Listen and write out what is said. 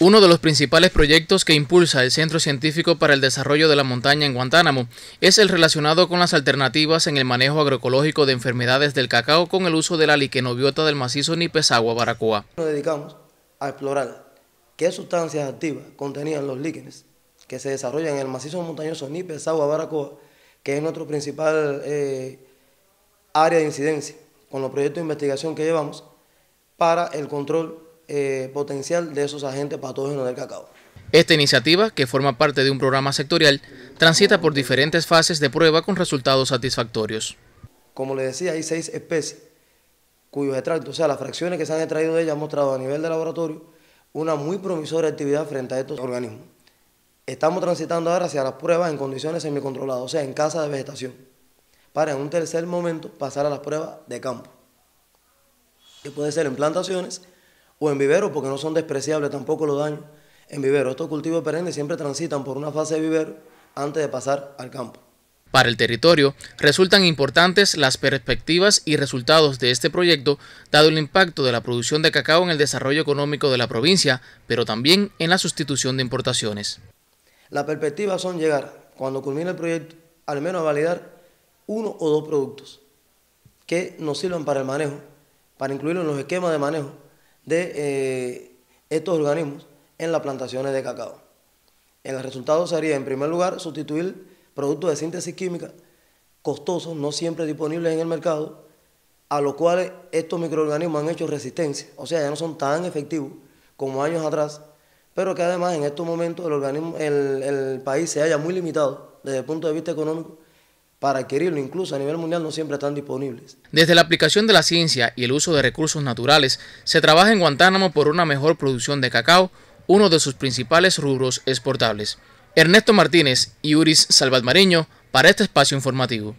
Uno de los principales proyectos que impulsa el Centro Científico para el Desarrollo de la Montaña en Guantánamo es el relacionado con las alternativas en el manejo agroecológico de enfermedades del cacao con el uso de la liquenobiota del macizo Nipe-Sagua-Baracoa. Nos dedicamos a explorar qué sustancias activas contenían los líquenes que se desarrollan en el macizo montañoso Nipe-Sagua-Baracoa, que es nuestro principal área de incidencia con los proyectos de investigación que llevamos para el control potencial de esos agentes patógenos del cacao. Esta iniciativa, que forma parte de un programa sectorial, transita por diferentes fases de prueba con resultados satisfactorios. Como les decía, hay 6 especies cuyos extractos, o sea, las fracciones que se han extraído de ellas, han mostrado a nivel de laboratorio una muy promisoria actividad frente a estos organismos. Estamos transitando ahora hacia las pruebas en condiciones semicontroladas, o sea, en casa de vegetación, para en un tercer momento pasar a las pruebas de campo, que puede ser en plantaciones o en vivero, porque no son despreciables tampoco los daños en vivero. Estos cultivos perennes siempre transitan por una fase de vivero antes de pasar al campo. Para el territorio resultan importantes las perspectivas y resultados de este proyecto, dado el impacto de la producción de cacao en el desarrollo económico de la provincia, pero también en la sustitución de importaciones. Las perspectivas son llegar, cuando culmine el proyecto, al menos a validar 1 o 2 productos que nos sirvan para el manejo, para incluirlo en los esquemas de manejo de estos organismos en las plantaciones de cacao. El resultado sería, en primer lugar, sustituir productos de síntesis química costosos, no siempre disponibles en el mercado, a los cuales estos microorganismos han hecho resistencia, o sea, ya no son tan efectivos como años atrás, pero que además en estos momentos el país se haya muy limitado desde el punto de vista económico para adquirirlo, incluso a nivel mundial no siempre están disponibles. Desde la aplicación de la ciencia y el uso de recursos naturales, se trabaja en Guantánamo por una mejor producción de cacao, uno de sus principales rubros exportables. Ernesto Martínez y Uris Salvadmariño para este espacio informativo.